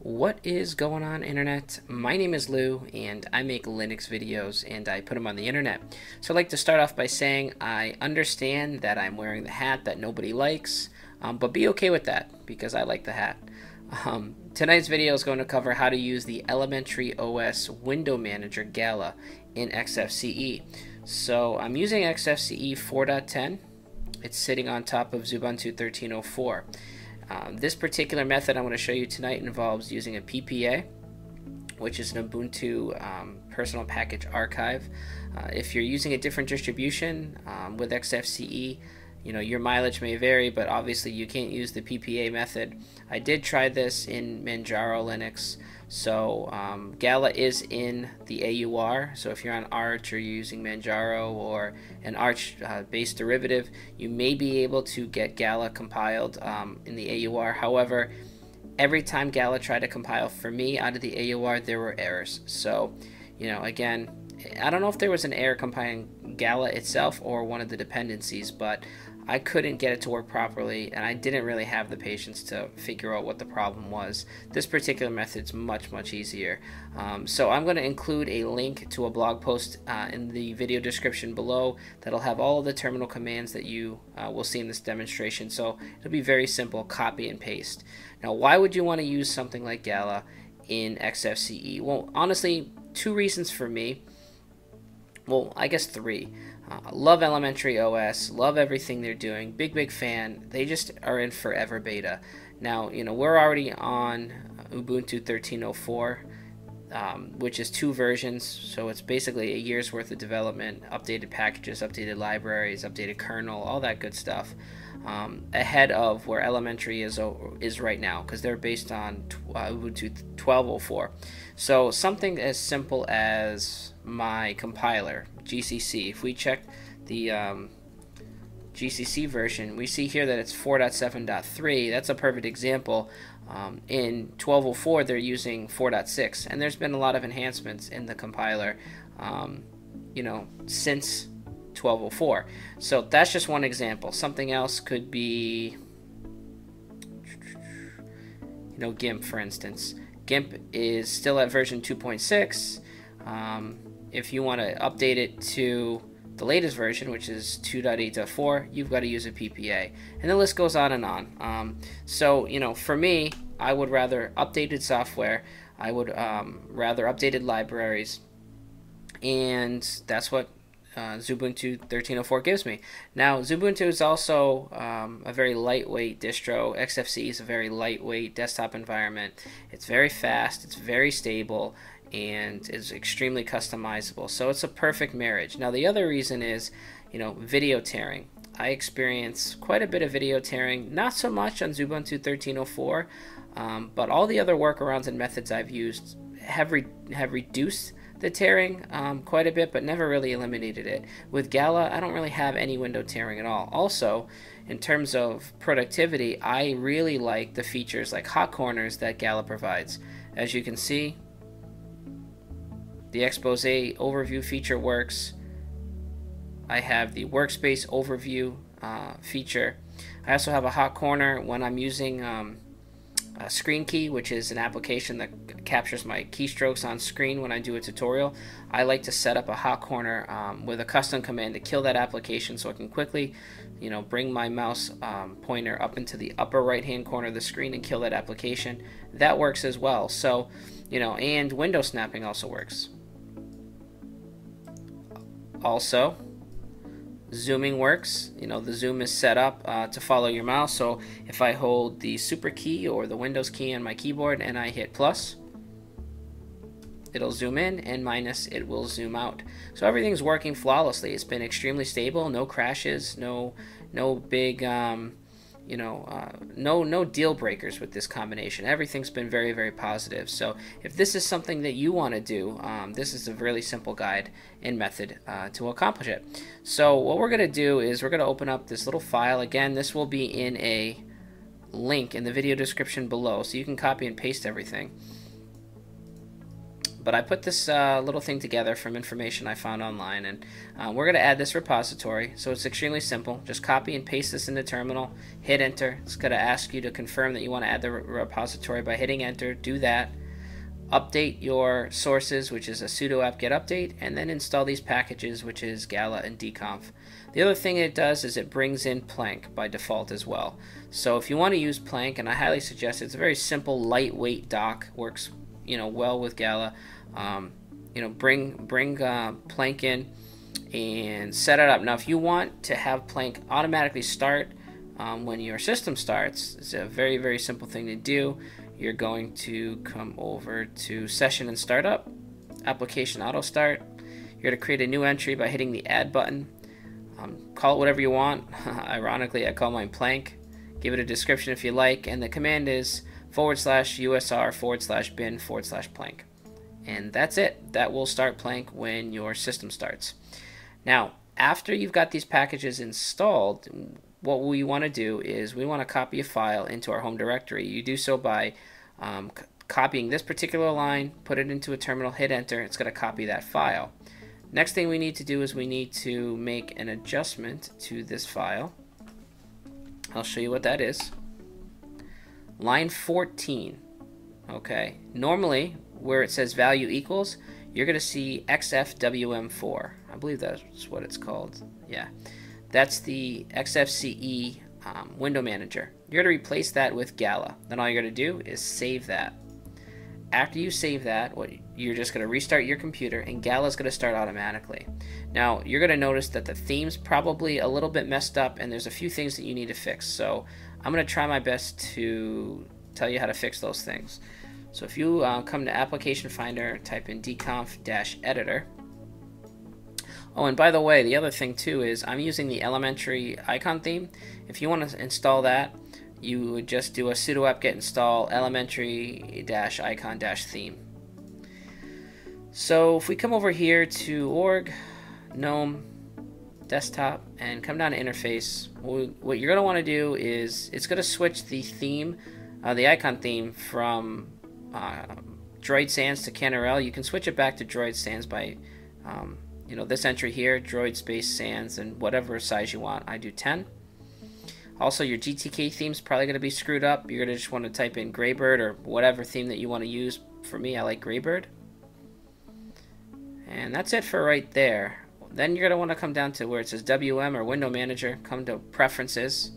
What is going on, internet? My name is Lou and I make Linux videos and I put them on the internet. So I'd like to start off by saying I understand that I'm wearing the hat that nobody likes, but be okay with that because I like the hat. Tonight's video is going to cover how to use the Elementary OS Window Manager Gala in XFCE. So I'm using XFCE 4.10. It's sitting on top of Xubuntu 13.04. This particular method I'm going to show you tonight involves using a PPA, which is an Ubuntu personal package archive. If you're using a different distribution with XFCE, you know, your mileage may vary, but obviously you can't use the PPA method. I did try this in Manjaro Linux, so Gala is in the AUR, so if you're on Arch or you're using Manjaro or an Arch-based derivative, you may be able to get Gala compiled in the AUR. However, every time Gala tried to compile for me out of the AUR, there were errors. So, you know, again, I don't know if there was an error compiling Gala itself or one of the dependencies, but I couldn't get it to work properly and I didn't really have the patience to figure out what the problem was. This particular method's much easier. So I'm going to include a link to a blog post in the video description below that'll have all of the terminal commands that you will see in this demonstration. So it'll be very simple, copy and paste. Now, why would you want to use something like Gala in XFCE? Well, honestly, two reasons for me. Well, I guess three. Love Elementary OS, love everything they're doing, big fan. They just are in forever beta. Now, you know, we're already on Ubuntu 13.04, which is two versions, so it's basically a year's worth of development, updated packages, updated libraries, updated kernel, all that good stuff, ahead of where Elementary is right now, because they're based on Ubuntu 12.04. So something as simple as my compiler, GCC. If we check the GCC version, we see here that it's 4.7.3. That's a perfect example. In 12.04, they're using 4.6, and there's been a lot of enhancements in the compiler, you know, since 12.04. So that's just one example. Something else could be, you know, GIMP, for instance. GIMP is still at version 2.6. If you want to update it to the latest version, which is 2.8.4, you've got to use a PPA. And the list goes on and on. So, you know, for me, I would rather updated software. I would rather updated libraries. And that's what Xubuntu 13.04 gives me. Now, Xubuntu is also a very lightweight distro. XFCE is a very lightweight desktop environment. It's very fast. It's very stable. And is extremely customizable, so it's a perfect marriage. Now, the other reason is, you know, video tearing. I experience quite a bit of video tearing, not so much on Xubuntu 13.04, but all the other workarounds and methods I've used have reduced the tearing quite a bit, but never really eliminated it. With Gala, I don't really have any window tearing at all. Also, in terms of productivity, I really like the features like hot corners that Gala provides. As you can see, the expose overview feature works. I have the workspace overview feature. I also have a hot corner when I'm using a screen key, which is an application that captures my keystrokes on screen when I do a tutorial. I like to set up a hot corner with a custom command to kill that application so I can quickly, you know, bring my mouse pointer up into the upper right hand corner of the screen and kill that application. That works as well. So, you know, and window snapping also works. Also, zooming works. You know, the zoom is set up to follow your mouse. So if I hold the super key or the Windows key on my keyboard and I hit plus, it'll zoom in, and minus, it will zoom out. So everything's working flawlessly. It's been extremely stable. No crashes. No big, you know, no deal breakers with this combination. Everything's been very positive. So if this is something that you want to do, this is a really simple guide and method to accomplish it. So what we're going to do is we're going to open up this little file. Again, this will be in a link in the video description below, so you can copy and paste everything. But I put this little thing together from information I found online, and we're going to add this repository. So it's extremely simple. Just copy and paste this in the terminal, hit enter. It's going to ask you to confirm that you want to add the repository by hitting enter. Do that. Update your sources, which is a sudo apt-get update, and then install these packages, which is Gala and dconf. The other thing it does is it brings in Plank by default as well. So if you want to use Plank, and I highly suggest it, it's a very simple, lightweight doc, works well with Gala. Bring Plank in and set it up. Now, if you want to have Plank automatically start when your system starts, it's a very, very simple thing to do. You're going to come over to Session and Startup, Application Auto Start. You're going to create a new entry by hitting the Add button. Call it whatever you want. Ironically, I call mine Plank. Give it a description if you like, and the command is /usr/bin/plank. And that's it. That will start Plank when your system starts. Now, after you've got these packages installed, what we want to do is we want to copy a file into our home directory. You do so by copying this particular line, put it into a terminal, hit enter. It's going to copy that file. Next thing we need to do is we need to make an adjustment to this file. I'll show you what that is. Line 14. Okay. Normally, where it says value equals, you're going to see XFWM4. I believe that's what it's called. Yeah. That's the XFCE window manager. You're going to replace that with Gala. Then all you're going to do is save that. After you save that, you're just going to restart your computer, and Gala is going to start automatically. Now, you're going to notice that the theme's probably a little bit messed up, and there's a few things that you need to fix. So I'm going to try my best to tell you how to fix those things. So if you come to Application Finder, type in dconf-editor. Oh, and by the way, the other thing too is I'm using the elementary icon theme. If you want to install that, you would just do a sudo apt-get install elementary-icon-theme. So if we come over here to org, GNOME, desktop, and come down to interface, what you're going to want to do is it's going to switch the theme, the icon theme from Droid Sans to Cantarell. You can switch it back to Droid Sans by this entry here, Droid Space Sans, and whatever size you want. I do 10. Also, your GTK theme's probably going to be screwed up. You're going to just want to type in Graybird or whatever theme that you want to use. For me, I like Graybird. And that's it for right there. Then you're going to want to come down to where it says WM or Window Manager. Come to Preferences.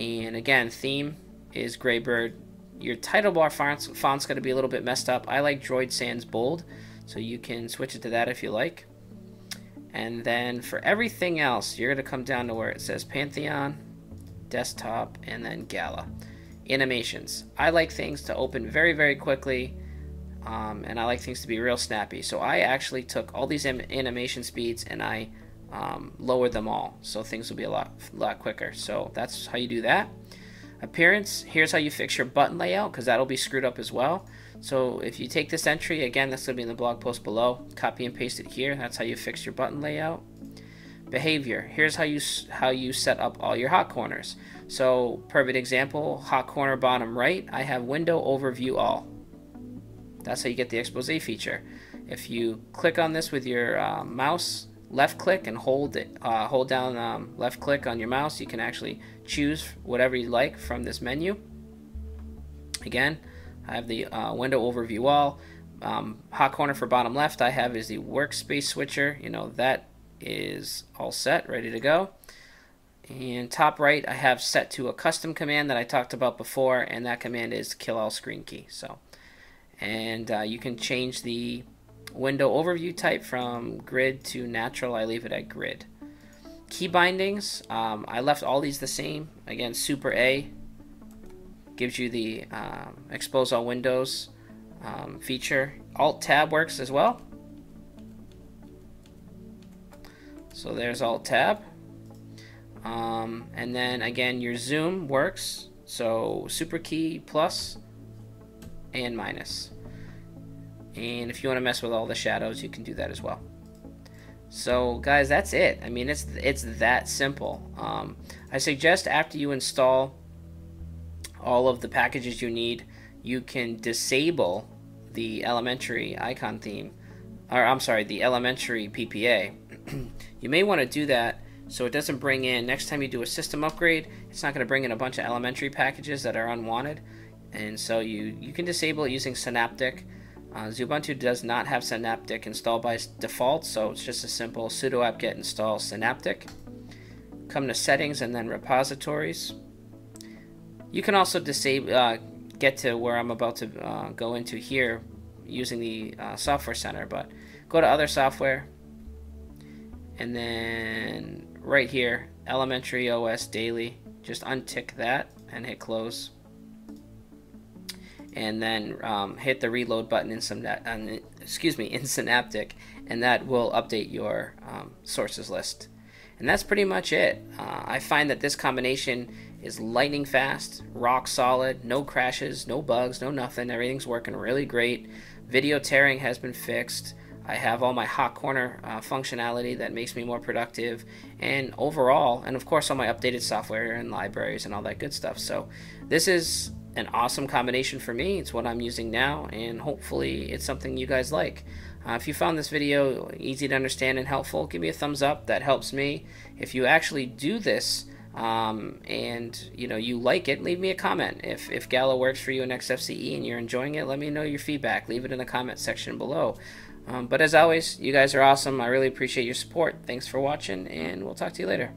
And again, theme is Graybird. Your title bar font's going to be a little bit messed up. I like Droid Sans bold. So you can switch it to that if you like. And then for everything else, you're going to come down to where it says Pantheon, desktop, and then Gala. Animations. I like things to open very, very quickly, and I like things to be real snappy. So I actually took all these animation speeds and I lowered them all. So things will be a lot quicker. So that's how you do that. Appearance, here's how you fix your button layout, because that'll be screwed up as well. So if you take this entry, again, that's going to be in the blog post below, copy and paste it here. That's how you fix your button layout. Behavior, here's how you set up all your hot corners. So perfect example, hot corner bottom right, I have window overview all. That's how you get the expose feature. If you click on this with your mouse, left click and hold it, hold down left click on your mouse, you can actually choose whatever you like from this menu. Again, I have the window overview all. Hot corner for bottom left I have is the workspace switcher. That is all set, ready to go. And top right I have set to a custom command that I talked about before, and that command is kill all screen key. You can change the window overview type from grid to natural. I leave it at grid. Key bindings, I left all these the same. Again, super A gives you the expose all windows feature. Alt tab works as well. So there's alt tab. And then again, your zoom works. So super key plus and minus. And if you want to mess with all the shadows, you can do that as well. So guys, that's it. I mean, it's that simple. I suggest after you install all of the packages you need, you can disable the elementary icon theme, or I'm sorry, the elementary PPA. You may want to do that so it doesn't bring in, next time you do a system upgrade, it's not going to bring in a bunch of elementary packages that are unwanted. And so you can disable it using Synaptic. Xubuntu does not have Synaptic installed by default, so it's just a simple sudo apt-get install Synaptic. Come to settings and then repositories. You can also disable, get to where I'm about to go into here using the software center, but go to other software and then right here, Elementary OS Daily, just untick that and hit close. And then hit the reload button in Synaptic, and that will update your sources list. And that's pretty much it. I find that this combination is lightning fast, rock solid, no crashes, no bugs, no nothing. Everything's working really great. Video tearing has been fixed. I have all my hot corner functionality that makes me more productive, and overall, and of course all my updated software and libraries and all that good stuff. So this is an awesome combination for me. It's what I'm using now, and hopefully it's something you guys like. If you found this video easy to understand and helpful, give me a thumbs up. That helps me. If you actually do this and you know you like it, leave me a comment. If Gala works for you in XFCE and you're enjoying it, let me know your feedback. Leave it in the comment section below. But as always, you guys are awesome. I really appreciate your support. Thanks for watching, and we'll talk to you later.